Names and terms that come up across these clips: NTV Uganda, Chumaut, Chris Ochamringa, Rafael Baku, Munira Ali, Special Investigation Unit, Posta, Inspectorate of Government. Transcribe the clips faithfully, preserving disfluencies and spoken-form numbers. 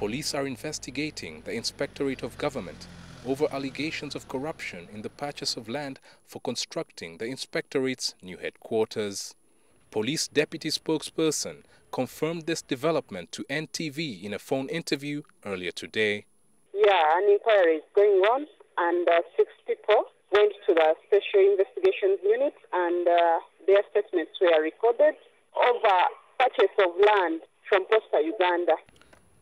Police are investigating the Inspectorate of Government over allegations of corruption in the purchase of land for constructing the Inspectorate's new headquarters. Police deputy spokesperson confirmed this development to N T V in a phone interview earlier today. Yeah, an inquiry is going on, and uh, six people went to the Special Investigation Unit, and uh, their statements were recorded over purchase of land from Posta, Uganda.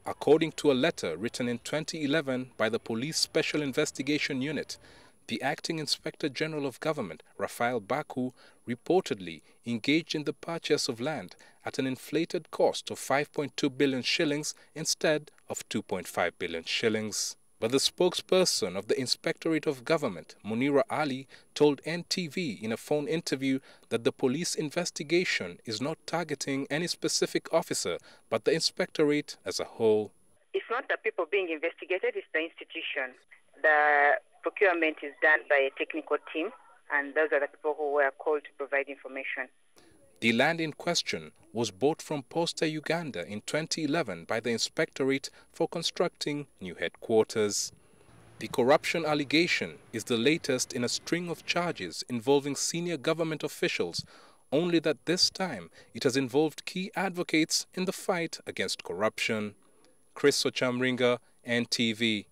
According to a letter written in twenty eleven by the Police Special Investigation Unit, the Acting Inspector General of Government, Rafael Baku, reportedly engaged in the purchase of land at an inflated cost of five point two billion shillings instead of two point five billion shillings. But the spokesperson of the Inspectorate of Government, Munira Ali, told N T V in a phone interview that the police investigation is not targeting any specific officer but the Inspectorate as a whole. It's not the people being investigated, it's the institution. The procurement is done by a technical team, and those are the people who were called to provide information. The land in question was bought from Posta, Uganda in twenty eleven by the Inspectorate for constructing new headquarters. The corruption allegation is the latest in a string of charges involving senior government officials, only that this time it has involved key advocates in the fight against corruption. Chris Ochamringa, N T V.